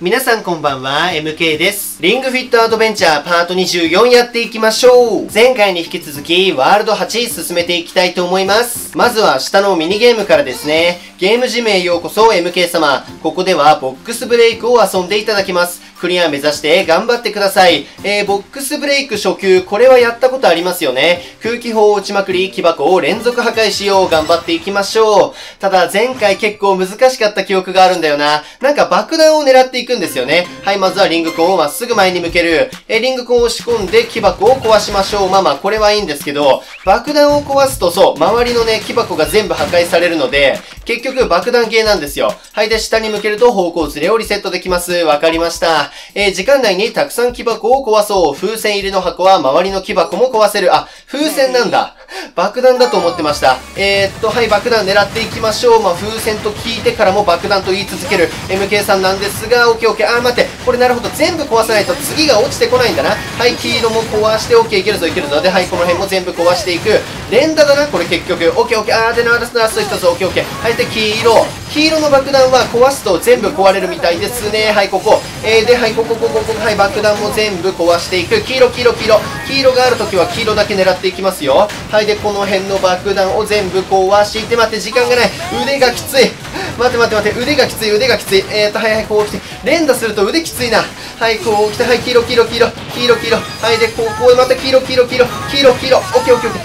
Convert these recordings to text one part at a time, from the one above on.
皆さんこんばんは、MK です。リングフィットアドベンチャーパート24やっていきましょう。前回に引き続きワールド8進めていきたいと思います。まずは下のミニゲームからですね。ゲームジムへようこそ MK 様。ここではボックスブレイクを遊んでいただきます。クリア目指して頑張ってください。ボックスブレイク初級、これはやったことありますよね。空気砲を打ちまくり、木箱を連続破壊しよう。頑張っていきましょう。ただ前回結構難しかった記憶があるんだよな。なんか爆弾を狙っていくんですよね。はい、まずはリングコーンをまっすぐ前に向ける。リングコーンを押し込んで木箱を壊しましょう。まあまあ、これはいいんですけど、爆弾を壊すとそう、周りのね、木箱が全部破壊されるので、結局爆弾系なんですよ。はい、で、下に向けると方向ずれをリセットできます。わかりました。時間内にたくさん木箱を壊そう。風船入りの箱は周りの木箱も壊せる。あ、風船なんだ。爆弾だと思ってました。はい、爆弾狙っていきましょう。まあ、風船と聞いてからも爆弾と言い続ける MK さんなんですが、OK、あー待って、これなるほど、全部壊さないと次が落ちてこないんだな。はい、黄色も壊して、OK、いけるぞ、いけるぞ。で、はい、この辺も全部壊していく。連打だな、これ結局。OK、あー、で、ラスト1つ、OK。はい、で、黄色の爆弾は壊すと全部壊れるみたいですね。はい、ここ。で、はい、ここ、はい、爆弾も全部壊していく。黄色があるときは黄色だけ狙っていきますよ。はい、で、この辺の爆弾を全部壊して、待って、時間がない。腕がきつい。待って、腕がきつい。はい、こう来て、連打すると腕きついな。はい、こう来て、はい、黄色。はい、で、こう、また黄色。オッケー。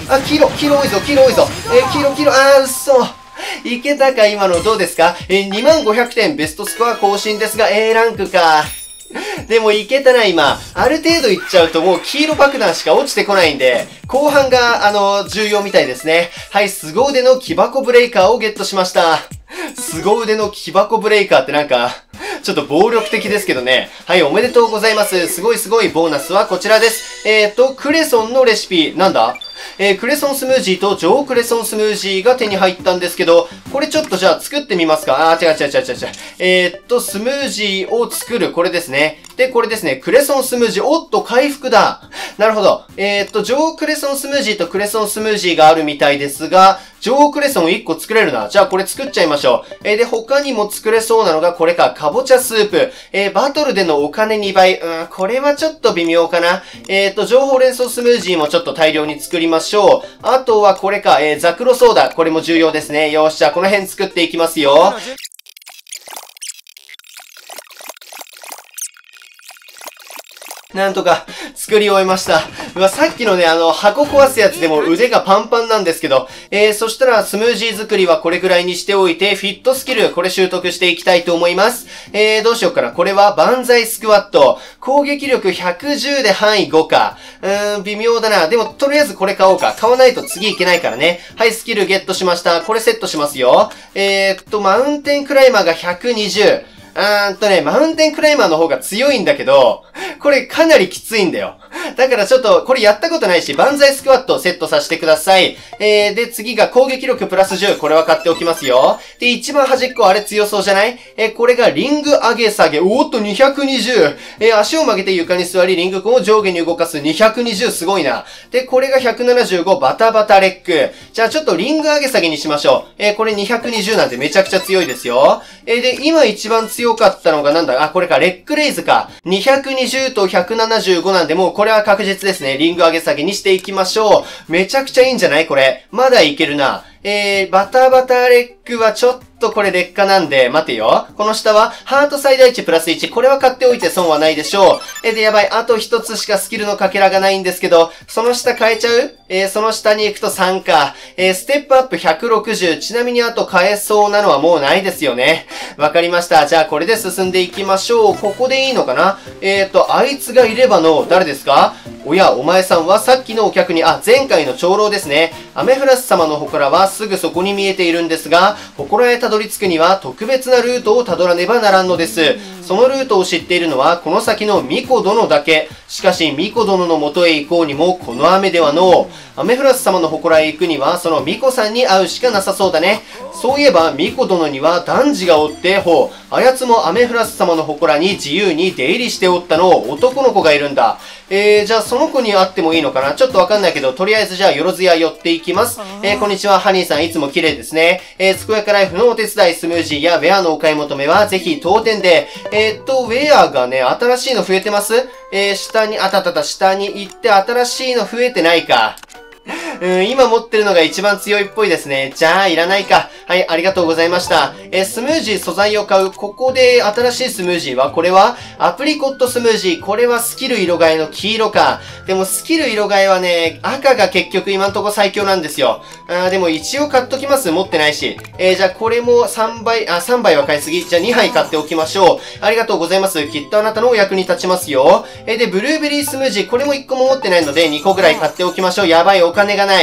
あ、黄色多いぞ。黄色、あー、うそ。いけたか、今のどうですか？2500点ベストスコア更新ですが、A ランクか。でもいけたな、今。ある程度いっちゃうともう黄色爆弾しか落ちてこないんで、後半が、重要みたいですね。はい、凄腕の木箱ブレイカーをゲットしました。凄腕の木箱ブレイカーってなんか、ちょっと暴力的ですけどね。はい、おめでとうございます。すごいボーナスはこちらです。クレソンのレシピ、なんだ？クレソンスムージーと上クレソンスムージーが手に入ったんですけど、これちょっとじゃあ作ってみますか。あー、違う。スムージーを作る、これですね。で、これですね、クレソンスムージー、おっと、回復だ。なるほど。上クレソンスムージーとクレソンスムージーがあるみたいですが、上クレソン1個作れるな。じゃあこれ作っちゃいましょう。で、他にも作れそうなのがこれか、かぼちゃスープ。バトルでのお金2倍。これはちょっと微妙かな。上ほうれん草スムージーもちょっと大量に作りましょう。あとはこれか、ザクロソーダ。これも重要ですね。よーし、じゃあこの辺作っていきますよ。なんとか作り終えました。うわ、さっきのね、箱壊すやつでも腕がパンパンなんですけど。そしたらスムージー作りはこれくらいにしておいて、フィットスキル、これ習得していきたいと思います。どうしようかな。これは万歳スクワット。攻撃力110で範囲5か。微妙だな。でも、とりあえずこれ買おうか。買わないと次いけないからね。はい、スキルゲットしました。これセットしますよ。マウンテンクライマーが120。マウンテンクライマーの方が強いんだけど、これかなりきついんだよ。だからちょっと、これやったことないし、万歳スクワットをセットさせてください。で、次が攻撃力プラス10。これは買っておきますよ。で、一番端っこ、あれ強そうじゃない？これがリング上げ下げ。おっと、220。足を曲げて床に座り、リングコンを上下に動かす。220、すごいな。で、これが175、バタバタレック。じゃあちょっとリング上げ下げにしましょう。これ220なんでめちゃくちゃ強いですよ。で、今一番強かったのがなんだ？あ、これか、レックレイズか。220と175なんで、もうこれは確実ですね。リング上げ下げにしていきましょう。めちゃくちゃいいんじゃない？これ。まだいけるな。バタバタレックはちょっとこれ劣化なんで、待てよ。この下は、ハート最大値プラス1。これは買っておいて損はないでしょう。で、やばい。あと1つしかスキルのかけらがないんですけど、その下変えちゃう？その下に行くと3か。ステップアップ160。ちなみにあと変えそうなのはもうないですよね。わかりました。じゃあこれで進んでいきましょう。ここでいいのかな？あいつがいればの、誰ですか？おや、お前さんはさっきのお客に、あ、前回の長老ですね。アメフラス様の祠はすぐそこに見えているんですが、祠へたどり着くには特別なルートをたどらねばならんのです。そのルートを知っているのはこの先の巫女殿だけ。しかし巫女殿の元へ行こうにもこの雨ではのう。雨降らず様の祠へ行くにはその巫女さんに会うしかなさそうだね。そういえば巫女殿には男児がおって、ほう、あやつも雨降らず様の祠に自由に出入りしておったのを男の子がいるんだ。じゃあその子に会ってもいいのかな？ちょっとわかんないけど、とりあえずじゃあよろずや寄っていきます。こんにちは、ハニーさん、いつも綺麗ですね。健やかライフのお手伝い、スムージーやウェアのお買い求めはぜひ当店で。ウェアがね、新しいの増えてます？下に、下に行って新しいの増えてないか。今持ってるのが一番強いっぽいですね。じゃあ、いらないか。はい、ありがとうございました。スムージー素材を買う。ここで新しいスムージーは、これはアプリコットスムージー。これはスキル色替えの黄色か。でもスキル色替えはね、赤が結局今んとこ最強なんですよ。でも一応買っときます。持ってないし。じゃあこれも3倍は買いすぎ。じゃあ2杯買っておきましょう。ありがとうございます。きっとあなたのお役に立ちますよ。で、ブルーベリースムージー。これも1個も持ってないので、2個ぐらい買っておきましょう。やばい、お金がない。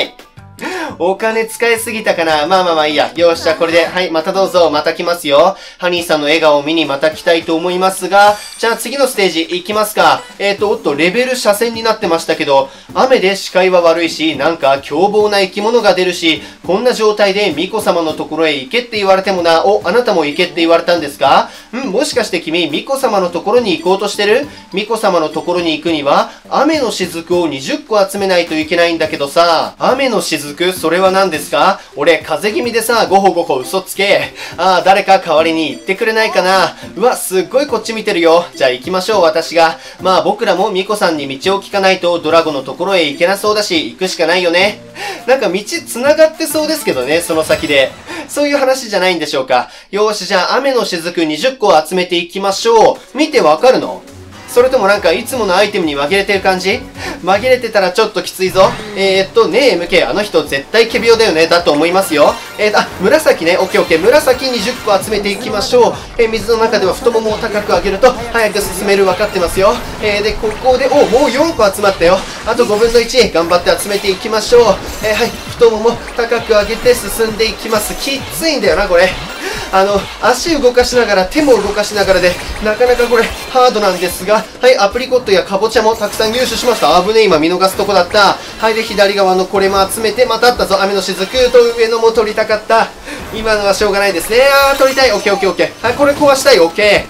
お金使いすぎたかな？まあいいや。よし、じゃあこれで。はい、またどうぞ。また来ますよ。ハニーさんの笑顔を見にまた来たいと思いますが、じゃあ次のステージ行きますか。おっと、レベル斜線になってましたけど、雨で視界は悪いし、なんか凶暴な生き物が出るし、こんな状態で巫女様のところへ行けって言われてもな。お、あなたも行けって言われたんですか？もしかして君、巫女様のところに行こうとしてる？巫女様のところに行くには、雨の雫を20個集めないといけないんだけどさ、雨の雫、それは何ですか？俺、風邪気味でさ、ごほごほ嘘つけ。誰か代わりに言ってくれないかな。うわ、すっごいこっち見てるよ。じゃあ行きましょう、私が。まあ僕らもミコさんに道を聞かないとドラゴのところへ行けなそうだし、行くしかないよね。なんか道繋がってそうですけどね、その先で。そういう話じゃないんでしょうか。よーし、じゃあ雨の雫20個を集めていきましょう。見てわかるの？それともなんかいつものアイテムに紛れてる感じ？紛れてたらちょっときついぞ。ねえ MK、あの人絶対仮病だよね。だと思いますよ。紫ね。オッケーオッケー。紫20個集めていきましょう。水の中では太ももを高く上げると早く進める。分かってますよ。で、ここで、お、もう4個集まったよ。あと5分の1。頑張って集めていきましょう。はい。太もも高く上げて進んでいきます。きついんだよな、これ。足動かしながら、手も動かしながらで、なかなかこれ、ハードなんですが、はい、アプリコットやカボチャもたくさん入手しました。危ねえ、今見逃すとこだった。はい、で、左側のこれも集めて、またあったぞ。雨の雫と上野も取りたかった。今のはしょうがないですね。取りたい。オッケーオッケーオッケー。はい、これ壊したい。オッケ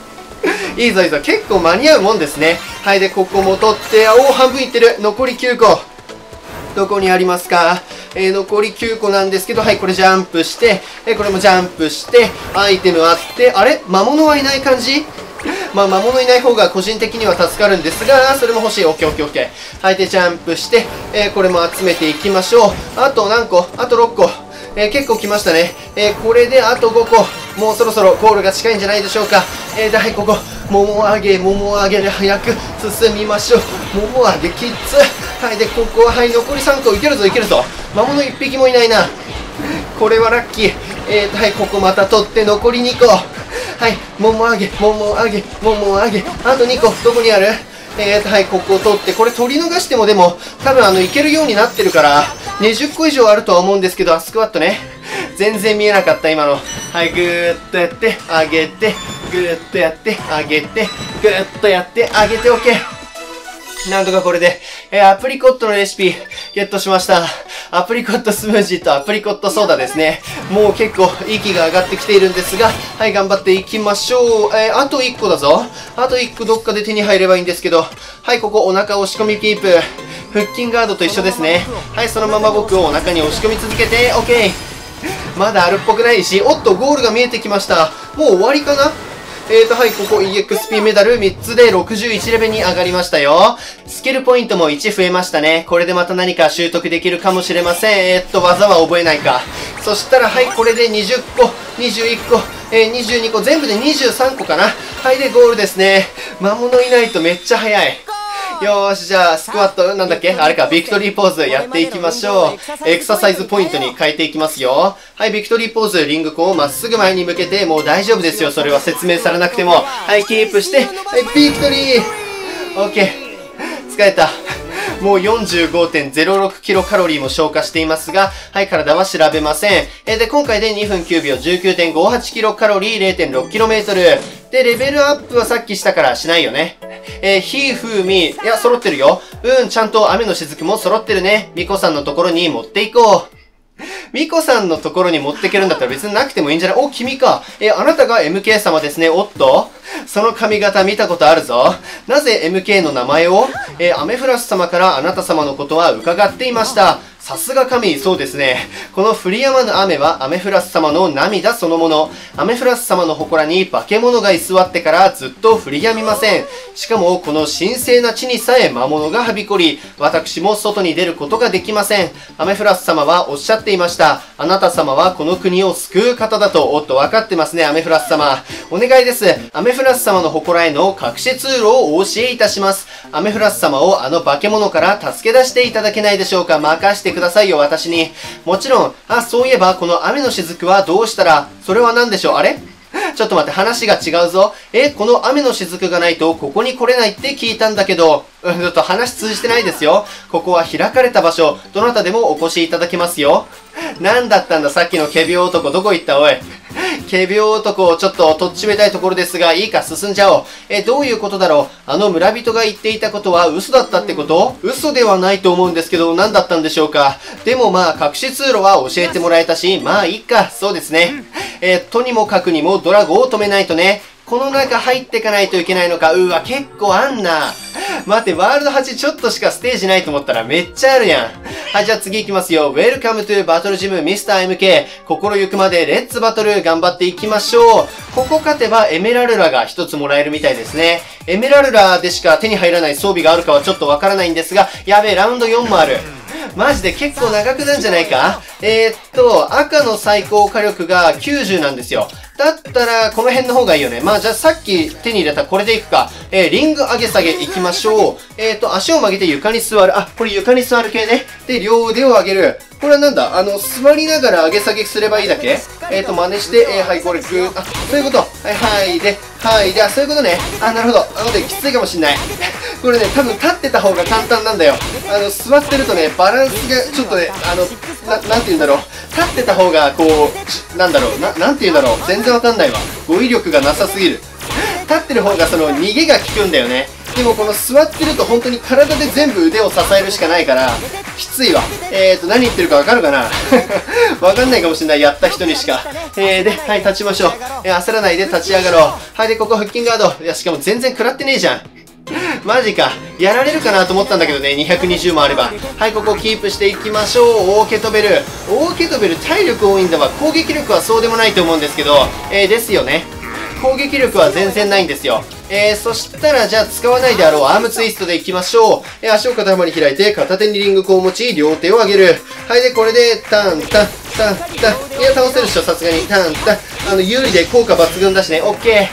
ー。いいぞいいぞ。結構間に合うもんですね。はい、で、ここも取って、半分いってる。残り9個。どこにありますか？残り9個なんですけど、はい、これジャンプして、これもジャンプして、アイテムあって、あれ？魔物はいない感じ？まあ、魔物いない方が個人的には助かるんですが、それも欲しい。オッケーオッケーオッケー。はい、で、ジャンプして、これも集めていきましょう。あと何個？あと6個。結構来ましたね。これであと5個。もうそろそろゴールが近いんじゃないでしょうか。はい、ここ。もも上げで早く進みましょう。もも上げキッズ。はい、で、ここは、はい、残り3個。いけるぞ、いけるぞ。魔物1匹もいないな。これはラッキー。はい、ここまた取って、残り2個。はい、もも上げ、もも上げ、もも上げ。あと2個、どこにある？はい、ここを取って、これ取り逃してもでも、多分いけるようになってるから、20個以上あるとは思うんですけど、スクワットね。全然見えなかった、今の。はい、ぐーっとやって、上げて、ぐーっとやって、上げて、ぐーっとやって、上げて、OK。なんとかこれで、アプリコットのレシピ、ゲットしました。アプリコットスムージーとアプリコットソーダですね。もう結構息が上がってきているんですが、はい、頑張っていきましょう。あと1個だぞ。あと1個どっかで手に入ればいいんですけど、はい、ここお腹押し込みキープ。腹筋ガードと一緒ですね。はい、そのまま僕をお腹に押し込み続けて、OK。まだあるっぽくないし、おっと、ゴールが見えてきました。もう終わりかな？はい、ここ EXP メダル3つで61レベルに上がりましたよ。スキルポイントも1増えましたね。これでまた何か習得できるかもしれません。技は覚えないか。そしたら、はい、これで20個、21個、22個、全部で23個かな。はい、で、ゴールですね。魔物いないとめっちゃ早い。よーし、じゃあ、スクワット、なんだっけ？あれか、ビクトリーポーズやっていきましょう。エクササイズポイントに変えていきますよ。はい、ビクトリーポーズ、リングコをまっすぐ前に向けて、もう大丈夫ですよ。それは説明されなくても。はい、キープして、はい、ビクトリー！ OK。疲れた。もう 45.06 キロカロリーも消化していますが、はい、体は調べません。で、今回で2分9秒 19.58 キロカロリー 0.6 キロメートル。で、レベルアップはさっきしたからしないよね。ひ、ふ、み。いや、揃ってるよ。うん、ちゃんと雨の雫も揃ってるね。みこさんのところに持っていこう。みこさんのところに持ってけるんだったら別になくてもいいんじゃない？お、君か。あなたが MK 様ですね。おっと？その髪型見たことあるぞ。なぜ MK の名前を？アメフラシ様からあなた様のことは伺っていました。さすが神、そうですね。この降り止まぬ雨はアメフラス様の涙そのもの。アメフラス様の祠に化け物が居座ってからずっと降り止みません。しかもこの神聖な地にさえ魔物がはびこり、私も外に出ることができません。アメフラス様はおっしゃっていました。あなた様はこの国を救う方だと、おっと分かってますね、アメフラス様。お願いです。アメフラス様の祠への隠し通路をお教えいたします。アメフラス様をあの化け物から助け出していただけないでしょうか。任してくださいよ、私に。もちろん、あ、そういえば、この雨の雫はどうしたら、それは何でしょう？あれ？ちょっと待って、話が違うぞ。この雨の雫がないと、ここに来れないって聞いたんだけど、ちょっと話通じてないですよ。ここは開かれた場所、どなたでもお越しいただけますよ。何だったんだ、さっきの仮病男、どこ行った、おい。仮病男をちょっととっちめたいところですが、いいか、進んじゃおう。どういうことだろう？あの村人が言っていたことは嘘だったってこと？嘘ではないと思うんですけど、何だったんでしょうか。でもまあ、隠し通路は教えてもらえたし、まあいいか、そうですね。とにもかくにもドラゴンを止めないとね。この中入っていかないといけないのか。うわ、結構あんな。待って、ワールド8ちょっとしかステージないと思ったらめっちゃあるやん。はい、じゃあ次行きますよ。Welcome to Battle Gym Mr. MK。心ゆくまでレッツバトル頑張っていきましょう。ここ勝てばエメラルラが一つもらえるみたいですね。エメラルラでしか手に入らない装備があるかはちょっとわからないんですが、やべえ、ラウンド4もある。マジで結構長くなんじゃないか？赤の最高火力が90なんですよ。だったら、この辺の方がいいよね。まあ、じゃあさっき手に入れたこれでいくか。リング上げ下げいきましょう。足を曲げて床に座る。あ、これ床に座る系ね。で、両腕を上げる。これはなんだ？座りながら上げ下げすればいいだけ？真似して、はい、これグー、あ、そういうこと。はい、はい、で、はい、で、あ、そういうことね。あ、なるほど。あのね、きついかもしんない。これね、多分立ってた方が簡単なんだよ。座ってるとね、バランスが、ちょっとね、なんて言うんだろう。立ってた方が、こう、なんだろう。なんて言うんだろう。全然わかんないわ。語彙力がなさすぎる。立ってる方が、逃げが効くんだよね。でもこの座ってると本当に体で全部腕を支えるしかないから、きついわ。何言ってるかわかるかな？わかんないかもしれない。やった人にしか。で、はい、立ちましょう。焦らないで立ち上がろう。はい、で、ここ腹筋ガード。いや、しかも全然食らってねえじゃん。マジか。やられるかなと思ったんだけどね、220もあれば。はい、ここキープしていきましょう。オーケトベル。オーケトベル、体力多いんだわ。攻撃力はそうでもないと思うんですけど、ですよね。攻撃力は全然ないんですよ。そしたら、じゃあ使わないであろうアームツイストでいきましょう。足を肩幅に開いて、片手にリングコを持ち、両手を上げる。はい、で、これで、タン、タン、タン、タン。いや、倒せるっしょ、さすがに。タン、タン。有利で効果抜群だしね。オッケ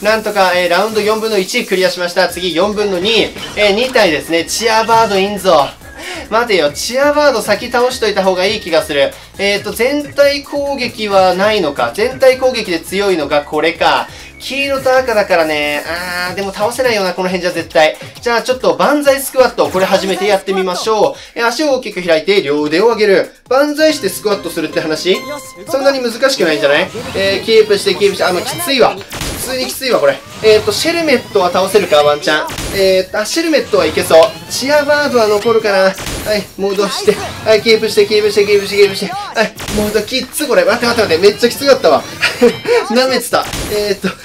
ー。なんとか、ラウンド4分の1クリアしました。次4分の2。2体ですね。チアバードいんぞ。待てよ、チアバード先倒しといた方がいい気がする。全体攻撃はないのか。全体攻撃で強いのがこれか。黄色と赤だからね。あー、でも倒せないよな、この辺じゃ絶対。じゃあちょっと、万歳スクワット。これ初めてやってみましょう。足を大きく開いて、両腕を上げる。万歳してスクワットするって話？そんなに難しくないんじゃない？キープして、キープして。きついわ。普通にきついわ、これ。シェルメットは倒せるか、ワンチャン。シェルメットはいけそう。チアバードは残るかな。はい、戻して。はい、キープして、キープして、キープして、キープして。はい、戻きっつ、これ。待って待って待って、めっちゃきつかったわ。舐めてた。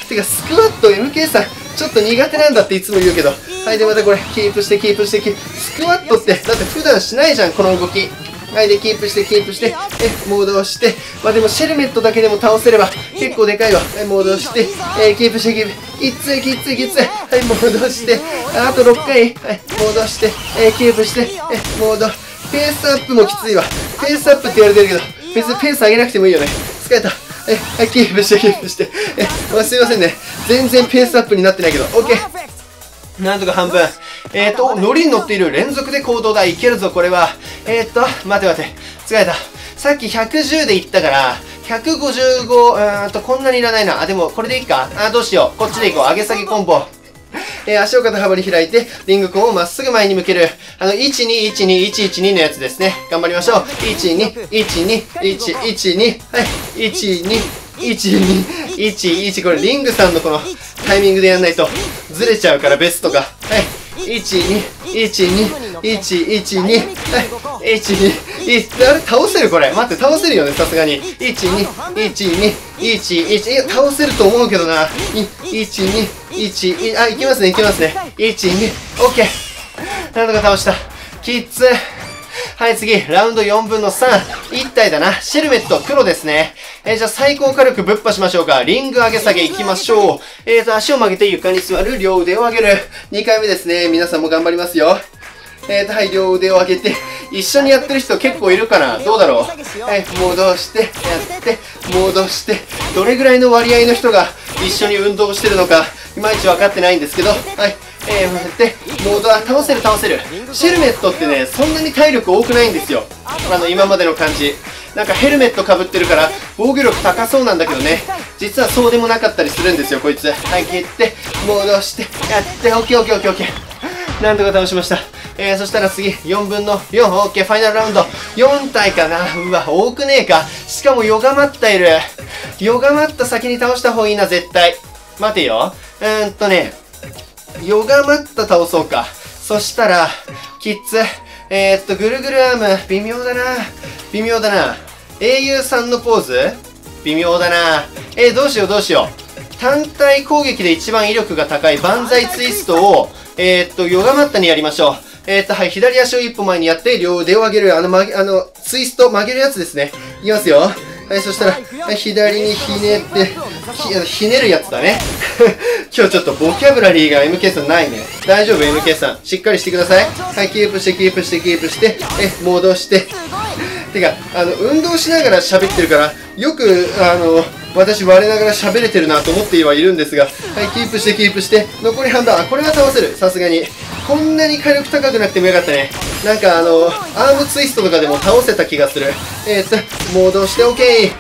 てか、スクワット MK さん、ちょっと苦手なんだっていつも言うけど。はい、で、またこれ、キープして、キープして、スクワットって、だって普段しないじゃん、この動き。はい、で、キープして、キープして、戻して、まあ、でも、シェルメットだけでも倒せれば、結構でかいわ。はい、戻して、キープして、キープ。きつい、きつい、きつい。はい、戻して、あと6回。はい、戻して、キープして、戻。ペースアップもきついわ。ペースアップって言われてるけど、別にペース上げなくてもいいよね。疲れた。はい、キープして、キープして。まあ、すいませんね。全然ペースアップになってないけど、OK。なんとか半分。ノリに乗っている連続で行動だ。いけるぞ、これは。待て待て。疲れた。さっき110でいったから、155、こんなにいらないな。あ、でも、これでいいか。あ、どうしよう。こっちでいこう。上げ下げコンボ。足を肩幅に開いて、リングコンをまっすぐ前に向ける。1212112のやつですね。頑張りましょう。1212112。はい。121 1、2、1、1、これリングさんのこのタイミングでやんないとずれちゃうからベストが。はい、1、2、1、2、1、1、2、はい、1、2、1、あれ倒せるこれ。待って、倒せるよね、さすがに。1、2、1、2、1、1、倒せると思うけどな。1、2、1、あ、いきますね、いきますね。1、2、オッケー。なんとか倒した。きっつ。はい、次、ラウンド4分の3。1体だな。シェルメット、黒ですね。じゃあ最高火力ぶっ破しましょうか。リング上げ下げいきましょう。足を曲げて床に座る。両腕を上げる。2回目ですね。皆さんも頑張りますよ。はい、両腕を上げて。一緒にやってる人結構いるかな？どうだろう？はい、戻して、やって、戻して。どれぐらいの割合の人が一緒に運動してるのか、いまいち分かってないんですけど。はい。で、モードは倒せる倒せる。シェルメットってね、そんなに体力多くないんですよ。今までの感じ。なんかヘルメットかぶってるから、防御力高そうなんだけどね。実はそうでもなかったりするんですよ、こいつ。はい、蹴って、戻して、やって、オッケーオッケーオッケーオッケー。なんとか倒しました。そしたら次、4分の4、オッケー、ファイナルラウンド。4体かな。うわ、多くねえか。しかも、よがまったいる。よがまった先に倒した方がいいな、絶対。待てよ。ヨガマッタ倒そうか。そしたら、キッズ、ぐるぐるアーム、微妙だな。微妙だな。英雄さんのポーズ微妙だな。どうしようどうしよう。単体攻撃で一番威力が高い万歳ツイストを、ヨガマッタにやりましょう。はい、左足を一歩前にやって、両腕を上げる、ツイスト曲げるやつですね。いきますよ。はい、そしたら、左にひねって、ひねるやつだね。今日ちょっとボキャブラリーが MK さんないね。大丈夫 ?MK さん。しっかりしてください。はい、キープして、キープして、キープして、戻して。てか、運動しながら喋ってるから、よく、私我ながら喋れてるなと思ってはいるんですが、はい、キープして、キープして、残り半分、あ、これは倒せる。さすがに。こんなに火力高くなくてもよかったね。なんかアームツイストとかでも倒せた気がする。戻して OK。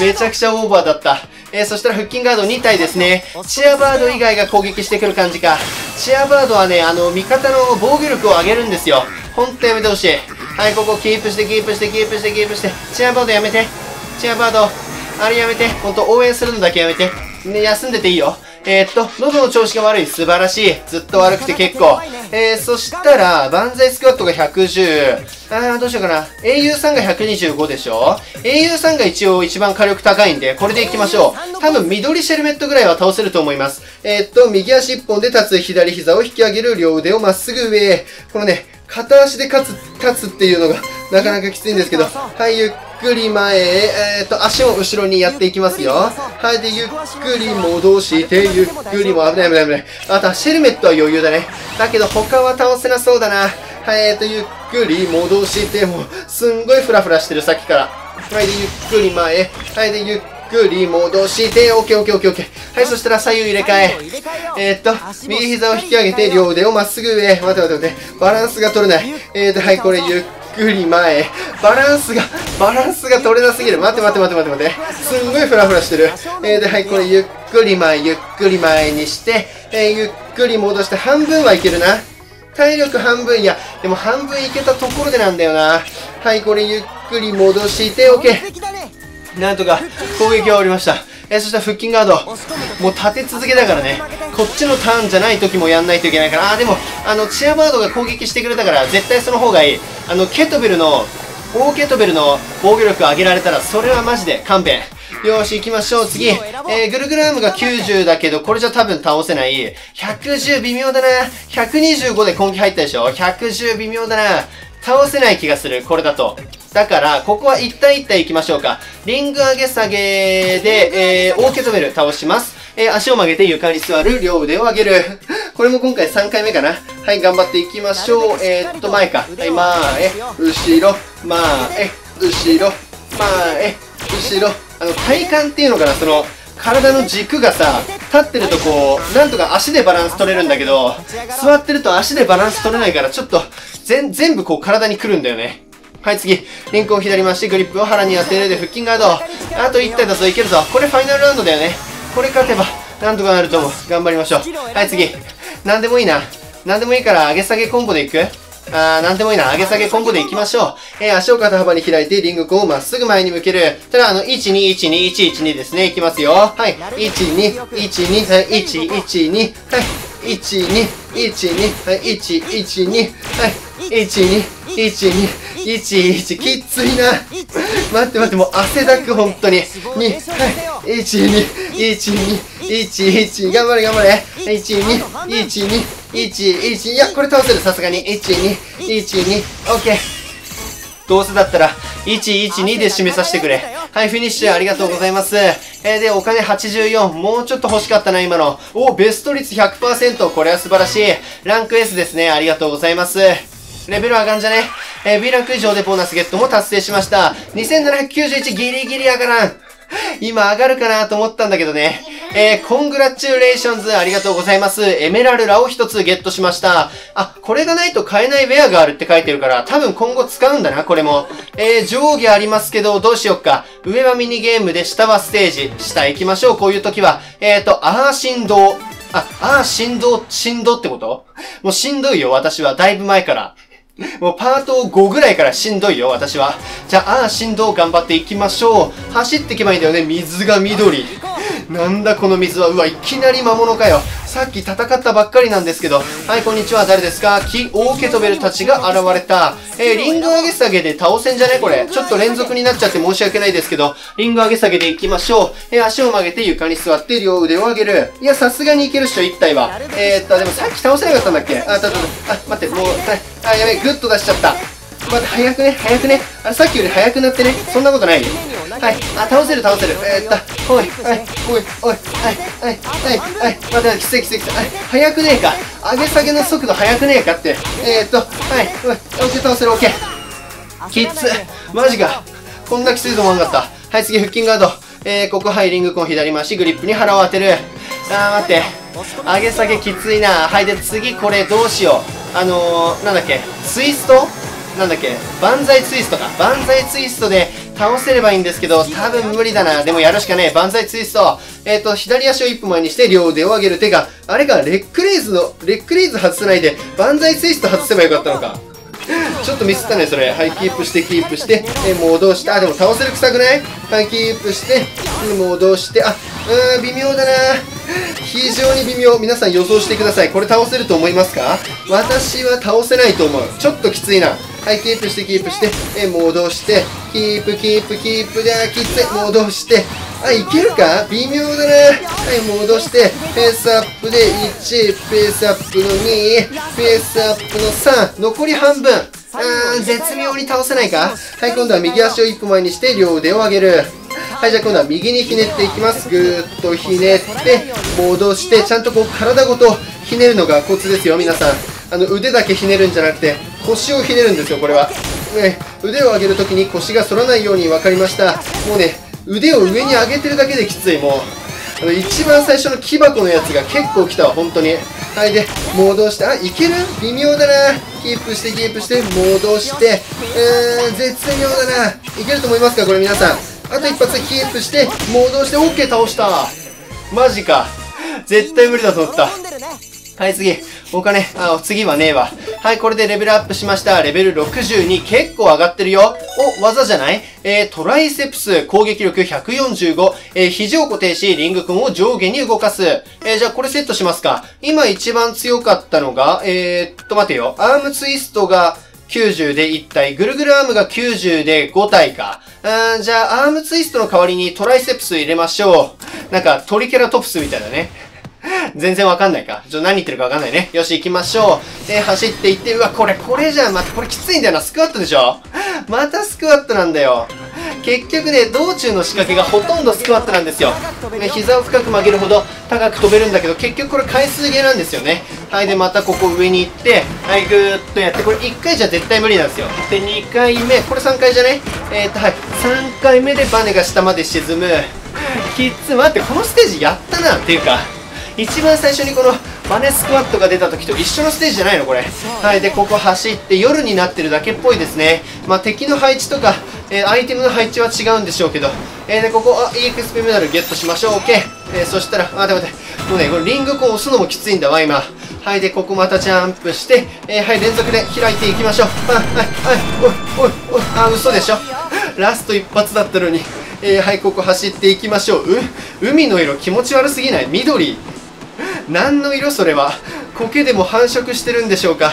めちゃくちゃオーバーだった。そしたら腹筋ガード2体ですね。チアバード以外が攻撃してくる感じか。チアバードはね、味方の防御力を上げるんですよ。ほんとやめてほしい。はい、ここキープして、キープして、キープして、キープして。チアバードやめて。チアバード。あれやめて。ほんと応援するのだけやめて。ね、休んでていいよ。喉の調子が悪い。素晴らしい。ずっと悪くて結構。そしたら、万歳スクワットが110。どうしようかな。英雄さんが125でしょ？英雄さんが一応一番火力高いんで、これで行きましょう。多分、緑シェルメットぐらいは倒せると思います。右足一本で立つ、左膝を引き上げる、両腕をまっすぐ上へ。このね、片足で立つっていうのが、なかなかきついんですけど。はい、ゆっくり前へ、足を後ろにやっていきますよ。はい、で、ゆっくり戻して、ゆっくりも、危ない危ない危ない。あとは、シェルメットは余裕だね。だけど、他は倒せなそうだな。はい、ゆっくり戻して、もう、すんごいフラフラしてる、さっきから。はい、で、ゆっくり前へ。はい、で、ゆっくり戻して、オッケーオッケーオッケーオッケー。はい、そしたら左右入れ替え。右膝を引き上げて、両腕をまっすぐ上。待て待て待て。バランスが取れない。はい、これ、ゆっくり前。バランスが取れなすぎる。待て待て待て待て待て。すんごいフラフラしてる。はい、これ、ゆっくり前、ゆっくり前にして、ゆっくり戻して、半分はいけるな。体力半分、いや、でも半分いけたところでなんだよな。はい、これ、ゆっくり戻して、OK。なんとか攻撃は終わりました。そしたら腹筋ガード。もう立て続けだからね。こっちのターンじゃない時もやんないといけないから。あ、でも、チアバードが攻撃してくれたから、絶対その方がいい。大ケトベルの防御力を上げられたら、それはマジで勘弁。よーし、行きましょう。次。ぐるぐるアームが90だけど、これじゃ多分倒せない。110微妙だな。125で根気入ったでしょ。110微妙だな。倒せない気がする。これだと。だから、ここは一体一体行きましょうか。リング上げ下げで、大ケトベル倒します。足を曲げて床に座る。両腕を上げる。これも今回3回目かな。はい、頑張っていきましょう。前か。はい、前、後ろ、前、後ろ、前、後ろ。体幹っていうのかな、体の軸がさ、立ってるとこう、なんとか足でバランス取れるんだけど、座ってると足でバランス取れないから、ちょっと、全部こう体に来るんだよね。はい、次。リンクを左回して、グリップを腹に当てるで、腹筋ガード。あと1体だぞ、いけるぞ。これファイナルラウンドだよね。これ勝てば、なんとかなると思う。頑張りましょう。はい、次。なんでもいいな。なんでもいいから、上げ下げコンボでいく？なんでもいいな。上げ下げコンボでいきましょう。足を肩幅に開いて、リングコをまっすぐ前に向ける。ただ、1、2、1、2、1、1、2ですね。いきますよ。はい。1、2、1、2、はい。1、1、2、はい。1、2、1、2、はい。1、1、2、はい。1、2、1、2、1、1、きついな。待って待って、もう汗だく、ほんとに。2、はい。1、2、1、2、1、1、頑張れ頑張れ。1、2、1、2、11、いや、これ倒せる、さすがに。12、12、OK。どうせだったら、112で締めさせてくれ。はい、フィニッシュ、ありがとうございます。で、お金84、もうちょっと欲しかったな、今の。お、ベスト率 100%、これは素晴らしい。ランク S ですね、ありがとうございます。レベル上がんじゃね？B ランク以上でボーナスゲットも達成しました。2791、ギリギリ上がらん。今上がるかなと思ったんだけどね。コングラチュレーションズ、ありがとうございます。エメラルラを一つゲットしました。あ、これがないと買えないウェアがあるって書いてるから、多分今後使うんだな、これも。上下ありますけど、どうしよっか。上はミニゲームで、下はステージ。下行きましょう、こういう時は。振動。振動ってこと？もうしんどいよ、私は。だいぶ前から。もうパート5ぐらいからしんどいよ、私は。じゃあ、振動頑張っていきましょう。走っていけばいいんだよね、水が緑。なんだこの水は、うわ、いきなり魔物かよ。さっき戦ったばっかりなんですけど。はい、こんにちは、誰ですか？木、オーケトベルたちが現れた。リング上げ下げで倒せんじゃねこれ。ちょっと連続になっちゃって申し訳ないですけど、リング上げ下げでいきましょう。足を曲げて床に座って両腕を上げる。いや、さすがにいけるっしょ、一体は。でもさっき倒せなかったんだっけ？待って、もう、やべえ、グッと出しちゃった。まだ早くね、早くね。さっきより早くなってね。そんなことないよ。はい。倒せる、倒せる。おい、おい、おい、おい、はい、はい、はい、まだ、きつい、きつい、きつい。早くねえか。上げ下げの速度早くねえかって。はい、おい、倒せる、オッケー。きつ。マジか。こんなきついと思わなかった。はい、次、腹筋ガード。ここ、ハイリングコン左回し、グリップに腹を当てる。待って。上げ下げきついな。はい、で、次、これ、どうしよう。なんだっけ、ツイストなんだっけ、万歳ツイストか。万歳ツイストで倒せればいいんですけど、多分無理だな。でもやるしかねえ。万歳ツイスト。左足を一歩前にして両腕を上げる。手が、あれか、レックレイズ外さないで、万歳ツイスト外せばよかったのか。ちょっとミスったね、それ。はい、キープして、キープして、戻して、でも倒せる臭くない？はい、キープして、戻して、微妙だな。非常に微妙。皆さん予想してください。これ倒せると思いますか？私は倒せないと思う。ちょっときついな。はい、キープして、キープして、戻して、キープ、キープ、キープで、きつい、戻して、いけるか？微妙だな。はい、戻して、ペースアップで1、ペースアップの2、ペースアップの3、残り半分。絶妙に倒せないか？はい、今度は右足を一歩前にして、両腕を上げる。はい、じゃあ今度は右にひねっていきます。ぐーっとひねって、戻して、ちゃんとこう体ごとひねるのがコツですよ、皆さん。腕だけひねるんじゃなくて、腰をひねるんですよ、これは。腕を上げるときに腰が反らないように分かりました。もうね、腕を上に上げてるだけできつい、もう。一番最初の木箱のやつが結構来たわ、本当に。はい、で、戻して、いける？微妙だな。キープして、キープして、戻して、絶妙だな。いけると思いますか、これ皆さん。あと一発キープして、戻して、OK、倒した。マジか。絶対無理だと思った。はい、次。お金。次はねえわ。はい、これでレベルアップしました。レベル62。結構上がってるよ。お、技じゃない？トライセプス、攻撃力145、肘を固定し、リング君を上下に動かす。じゃあこれセットしますか。今一番強かったのが、待てよ。アームツイストが90で1体、ぐるぐるアームが90で5体か。じゃあアームツイストの代わりにトライセプス入れましょう。なんかトリケラトプスみたいだね。全然わかんないか。何言ってるかわかんないね。よし、行きましょう。走っていって、うわ、これじゃん。またこれきついんだよな。スクワットでしょ？またスクワットなんだよ。結局ね、道中の仕掛けがほとんどスクワットなんですよ。膝を深く曲げるほど高く飛べるんだけど、結局これ回数ゲーなんですよね。はい、で、またここ上に行って、はい、ぐーっとやって、これ1回じゃ絶対無理なんですよ。で、2回目、これ3回じゃね？はい、3回目でバネが下まで沈む。きつ、待って、このステージやったな、っていうか。一番最初にこのバネスクワットが出た時と一緒のステージじゃないのこれ。はい。で、ここ走って夜になってるだけっぽいですね。まあ、敵の配置とか、アイテムの配置は違うんでしょうけど。で、ここ、EXP メダルゲットしましょう。OK。そしたら、待って待って。もうね、このリングコを押すのもきついんだわ、今。はい、で、ここまたジャンプして、はい、連続で開いていきましょう。はい、おい、おい、あ、嘘でしょ。ラスト一発だったのに。はい、ここ走っていきましょう。海の色気持ち悪すぎない？緑。何の色それは。苔でも繁殖してるんでしょうか。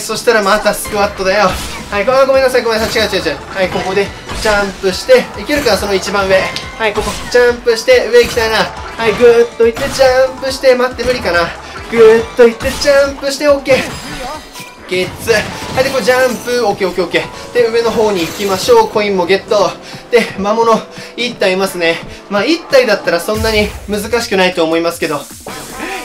そしたらまたスクワットだよ。はい、ごめんなさい。違う。はい、ここでジャンプして、いけるか、その一番上。はい、ここ、ジャンプして、上行きたいな。はい、ぐーっと行って、ジャンプして、待って、無理かな。ぐーっと行って、ジャンプして、オッケー。ゲッツ。はい、で、これジャンプ、オッケー。で、上の方に行きましょう。コインもゲット。で、魔物、1体いますね。まあ、1体だったらそんなに難しくないと思いますけど。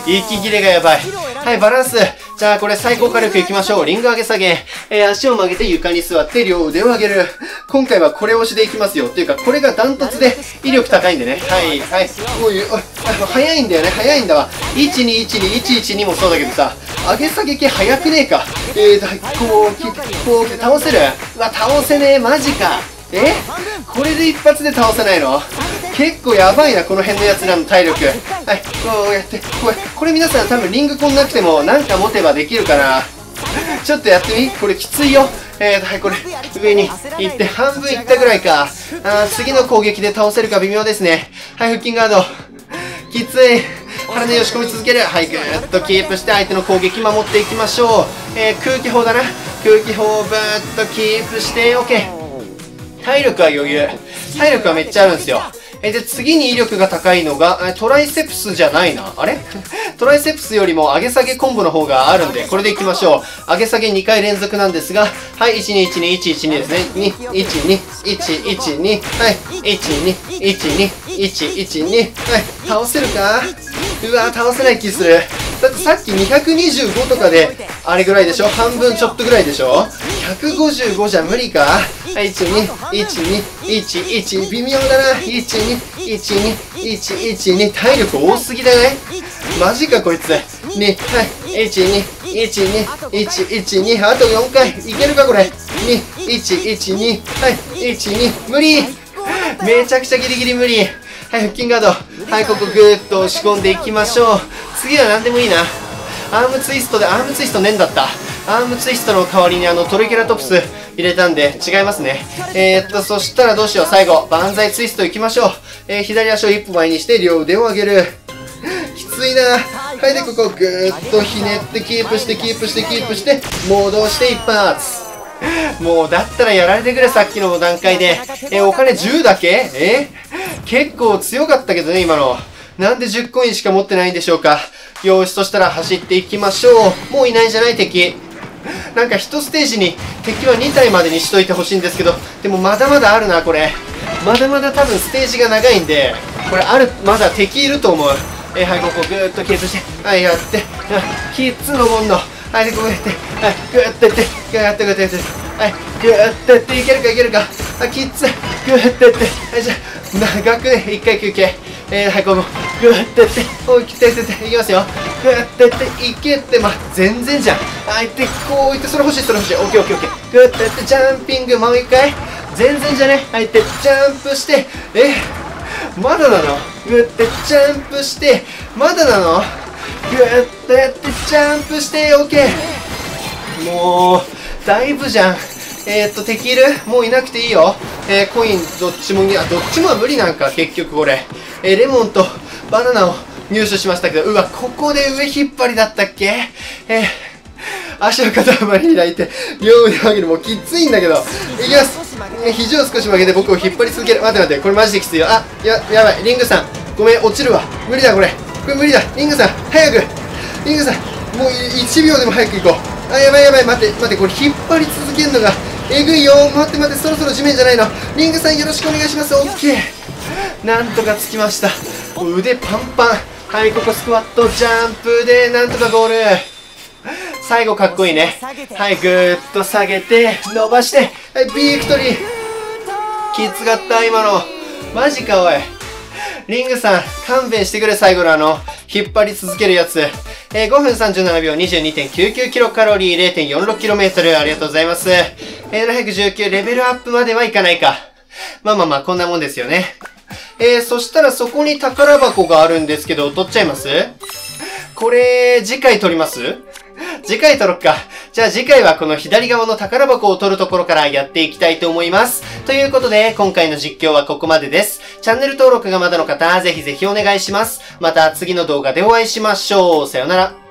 息切れがやばい。はい、バランス。じゃあ、これ最高火力いきましょう。リング上げ下げ。足を曲げて床に座って両腕を上げる。今回はこれ押しでいきますよ。というか、これがダントツで威力高いんでね。はい。こういう、早いんだよね。1、2、1、2、1、1、2もそうだけどさ、上げ下げ系早くねえか。こう、倒せる？うわ、倒せねえ。マジか。これで一発で倒せないの？結構やばいな、この辺のやつらの体力。はい、こうやって、これ皆さん多分リングこんなくてもなんか持てばできるかな。ちょっとやってみ？これきついよ。はい、これ、上に行って、半分いったぐらいか。次の攻撃で倒せるか微妙ですね。はい、腹筋ガード。きつい。腹で押し込み続ける。はい、ぐーっとキープして相手の攻撃守っていきましょう。空気砲だな。空気砲をぶーっとキープして、OK。体力は余裕。体力はめっちゃあるんですよ。で、次に威力が高いのが、トライセプスじゃないな。あれトライセプスよりも上げ下げコンボの方があるんで、これでいきましょう。上げ下げ2回連続なんですが、はい、1、2、1、2、1、1、2ですね。2、1、2、1、1、2、はい、1、2、1、2、1、1、2、はい、倒せるか？うわぁ、倒せない気する。だってさっき225とかで、あれぐらいでしょ？半分ちょっとぐらいでしょ？ 155 じゃ無理か？ 1、2、1、2、1、1、微妙だな。1、2、1、2、1、1、2、体力多すぎだね。マジかこいつ。2、はい、1、2、1、2、1、1、2、あと4回。いけるかこれ。2、1、1、2、はい、1、2、無理！めちゃくちゃギリギリ無理。はい、腹筋ガード。はい、ここぐーっと押し込んでいきましょう。次は何でもいいな。アームツイストで、アームツイストねんだった。アームツイストの代わりにトリケラトプス入れたんで違いますね。そしたらどうしよう。最後、バンザイツイストいきましょう。左足を一歩前にして両腕を上げる。きついな。はい、で、ここぐーっとひねってキープして、戻して一発。もう、だったらやられてくれ、さっきの段階で。お金10だけ？結構強かったけどね、今の。なんで10コインしか持ってないんでしょうか。よーし、そしたら走っていきましょう。もういないじゃない、敵。なんか1ステージに敵は2体までにしといてほしいんですけど、でもまだまだあるな、これ。まだまだ多分ステージが長いんで、これある、まだ敵いると思う。はい、ここぐーっとキープして、はい、やって、キッズのもんの。はい、で、ここやって、はい、ぐーっとやって、ぐーっとやって、はい、ぐーっとやって、いけるか、あ、キッズ、ぐーっとやって、はい、じゃあ、長くね、1回休憩。はい、ここ、ぐーっとやって、いきますよ。ぐーっとやって、いけって、まあ、全然じゃん。はい、で、こういって、それ欲しい。オッケー。ぐーっとやって、ジャンピング、もう1回。全然じゃね。はい、で、ジャンプして、まだなの？ぐーっとジャンプして、まだなの？ぐーっとやって、ジャンプして、OK。もう、だいぶじゃん。敵いる？もういなくていいよ。コイン、どっちもは無理なんか、結局これ。レモンとバナナを入手しましたけど、うわ、ここで上引っ張りだったっけ？足を肩幅に開いて、両腕を上げる。もうきついんだけど。いきます。肘を少し曲げて僕を引っ張り続ける。待って、これマジできついよ。あ、やばい。リングさん。ごめん、落ちるわ。無理だ、これ無理だ。リングさん、早く。リングさん、もう1秒でも早く行こう。あ、やばい。待って、これ引っ張り続けるのが、えぐいよ。待って、そろそろ地面じゃないの。リングさん、よろしくお願いします。オッケー。なんとかつきました。腕パンパン。はい、ここスクワット、ジャンプで、なんとかゴール。最後かっこいいね。はい、ぐーっと下げて、伸ばして、はい、ビクトリー。きつかった、今の。マジか、おい。リングさん、勘弁してくれ、最後の引っ張り続けるやつ。5分37秒 22.99 キロカロリー 0.46km。ありがとうございます。719、レベルアップまではいかないか。まあ、こんなもんですよね。そしたらそこに宝箱があるんですけど、取っちゃいます？これ、次回撮ります？次回撮ろっか。じゃあ次回はこの左側の宝箱を取るところからやっていきたいと思います。ということで、今回の実況はここまでです。チャンネル登録がまだの方、ぜひぜひお願いします。また次の動画でお会いしましょう。さよなら。